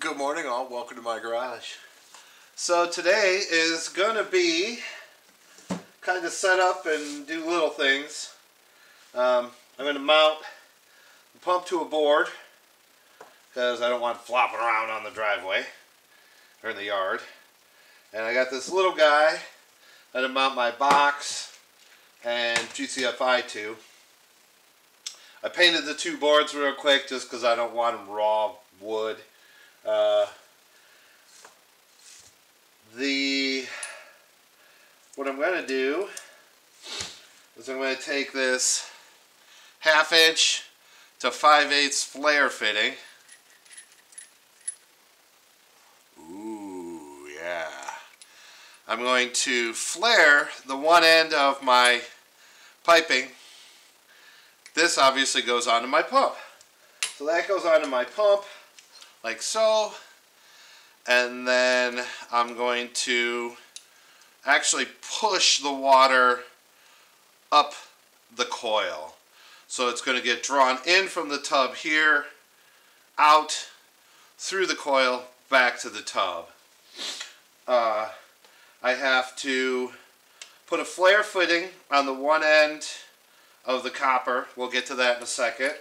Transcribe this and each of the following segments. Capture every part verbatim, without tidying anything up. Good morning all, welcome to my garage. So today is going to be kind of set up and do little things. Um, I'm going to mount the pump to a board because I don't want it flopping around on the driveway or in the yard. And I got this little guy that I mount my box and G F C I to. I painted the two boards real quick just because I don't want them raw wood. Uh, the what I'm going to do is I'm going to take this half inch to five eighths flare fitting. Ooh, yeah. I'm going to flare the one end of my piping. This obviously goes onto my pump. So that goes onto my pump. Like so, and then I'm going to actually push the water up the coil. So it's going to get drawn in from the tub here, out through the coil, back to the tub. Uh, I have to put a flare footing on the one end of the copper. We'll get to that in a second.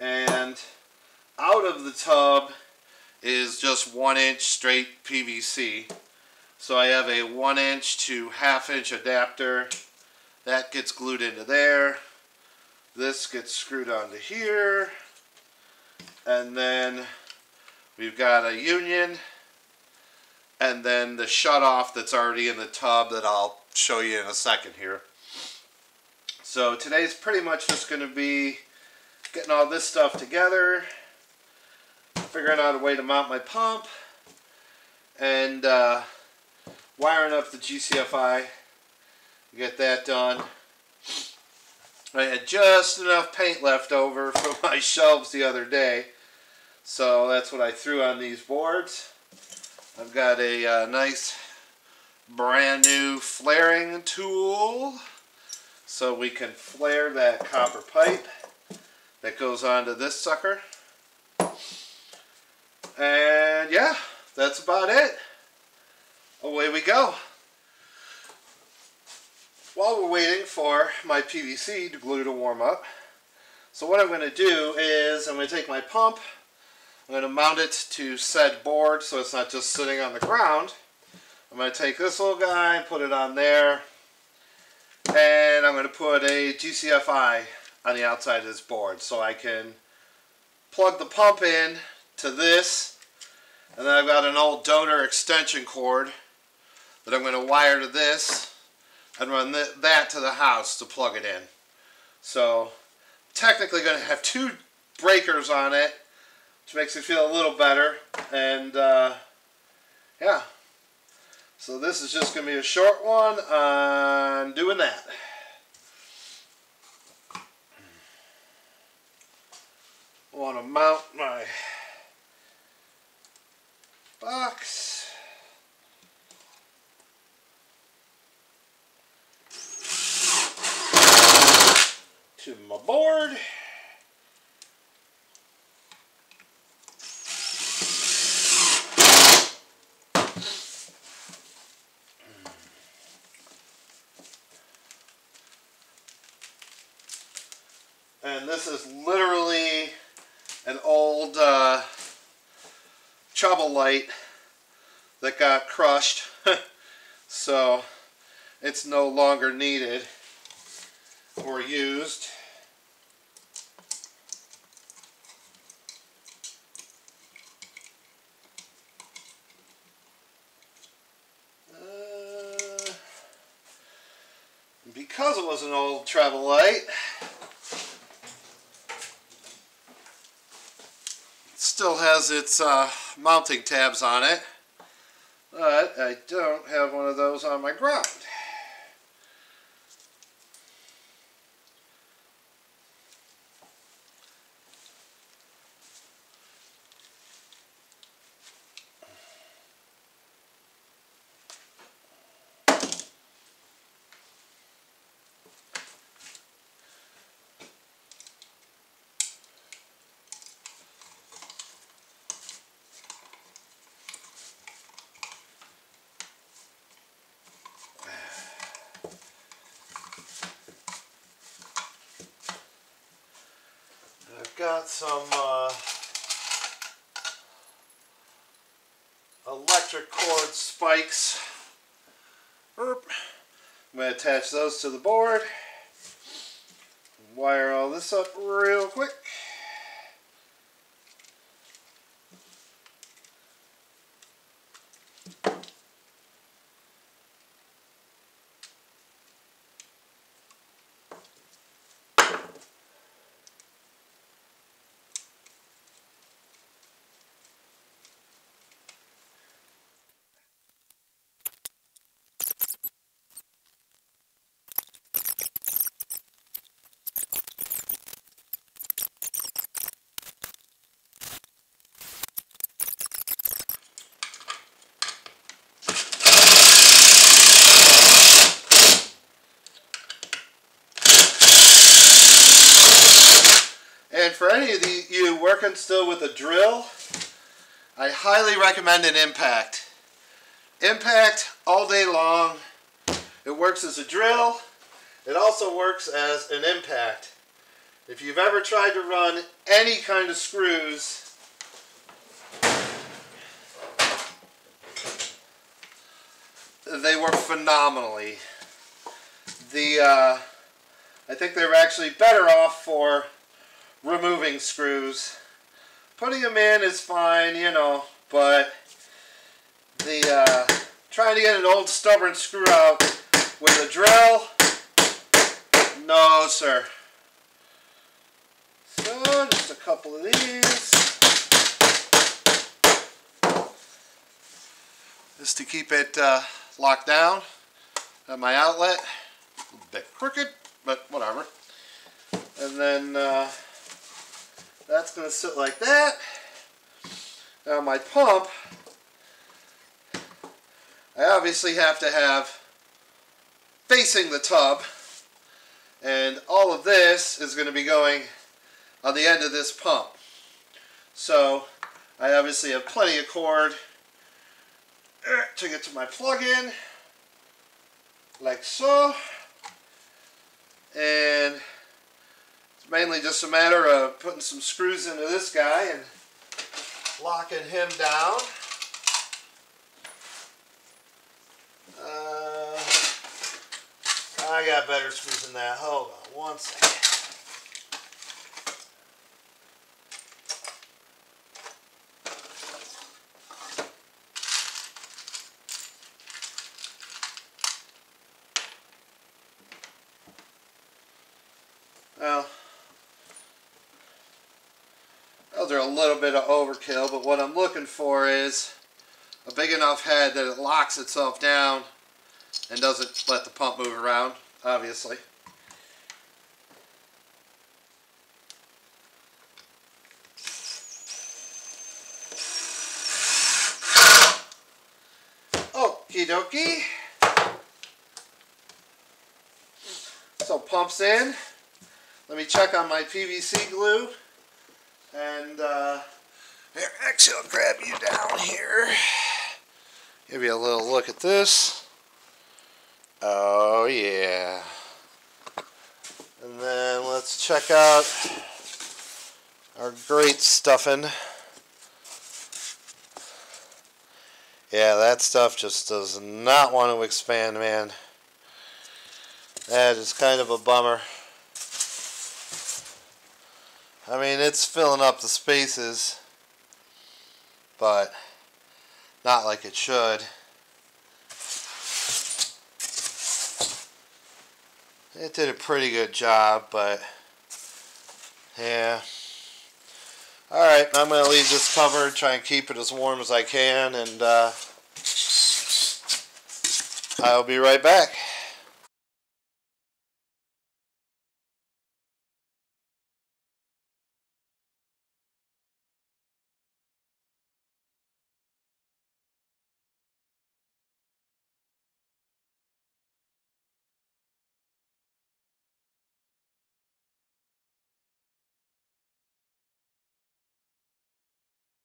And out of the tub is just one inch straight P V C. So I have a one inch to half inch adapter. That gets glued into there. This gets screwed onto here. And then we've got a union. And then the shutoff that's already in the tub that I'll show you in a second here. So today's pretty much just going to be getting all this stuff together, figuring out a way to mount my pump, and uh, wiring up the G F C I, get that done. I had just enough paint left over from my shelves the other day, so that's what I threw on these boards. I've got a uh, nice brand new flaring tool, so we can flare that copper pipe that goes onto this sucker. And yeah, that's about it. Away we go. While we're waiting for my P V C to glue to warm up, so what I'm going to do is I'm going to take my pump, I'm going to mount it to said board so it's not just sitting on the ground. I'm going to take this little guy and put it on there, and I'm going to put a G F C I on the outside of this board so I can plug the pump in to this, and then I've got an old donor extension cord that I'm going to wire to this and run th that to the house to plug it in. So technically going to have two breakers on it, which makes me feel a little better. And uh, yeah, so this is just going to be a short one on doing that. I want to mount my box. To my board. And this is literally an old uh, trouble light that got crushed, so it's no longer needed or used. Uh, because it was an old travel light, it still has its uh, mounting tabs on it. But I don't have one of those on my ground. got some uh, electric cord spikes. Erp. I'm going to attach those to the board. Wire all this up real quick. For any of the, you working still with a drill, I highly recommend an impact. Impact all day long. It works as a drill. It also works as an impact. If you've ever tried to run any kind of screws, they work phenomenally. The, uh, I think they were actually better off for removing screws. Putting them in is fine, you know, but the uh, trying to get an old stubborn screw out with a drill, no sir. So just a couple of these, just to keep it uh, locked down at my outlet. A bit crooked, but whatever. And then uh, that's going to sit like that. Now my pump, I obviously have to have facing the tub, and all of this is going to be going on the end of this pump. So I obviously have plenty of cord to get to my plug-in, like so. And mainly just a matter of putting some screws into this guy and locking him down. Uh, I got better screws than that. Hold on one second. Well, those are a little bit of overkill, but what I'm looking for is a big enough head that it locks itself down and doesn't let the pump move around, obviously. Okie dokie. So pump's in. Let me check on my P V C glue. And uh, here, actually, I'll grab you down here. Give you a little look at this. Oh, yeah. And then let's check out our grate stuffing. Yeah, that stuff just does not want to expand, man. That is kind of a bummer. I mean, it's filling up the spaces, but not like it should. It did a pretty good job, but yeah. Alright, I'm going to leave this covered, try and keep it as warm as I can, and uh, I'll be right back.